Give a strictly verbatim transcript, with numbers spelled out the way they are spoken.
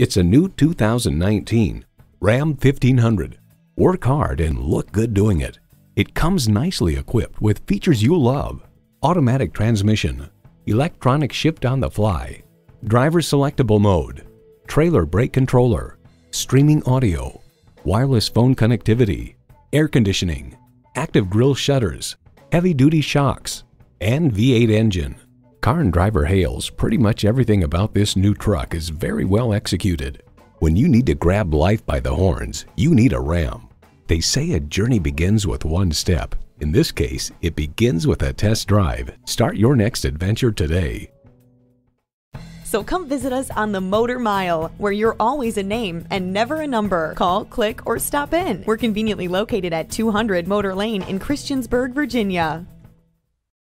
It's a new two thousand nineteen Ram fifteen hundred. Work hard and look good doing it. It comes nicely equipped with features you love: automatic transmission, electronic shift on the fly, driver selectable mode, trailer brake controller, streaming audio, wireless phone connectivity, air conditioning, active grille shutters, heavy-duty shocks, and V eight engine. Car and Driver hails pretty much everything about this new truck is very well executed. When you need to grab life by the horns, you need a Ram. They say a journey begins with one step. In this case, it begins with a test drive. Start your next adventure today. So come visit us on the Motor Mile, where you're always a name and never a number. Call, click, or stop in. We're conveniently located at two hundred Motor Lane in Christiansburg, Virginia.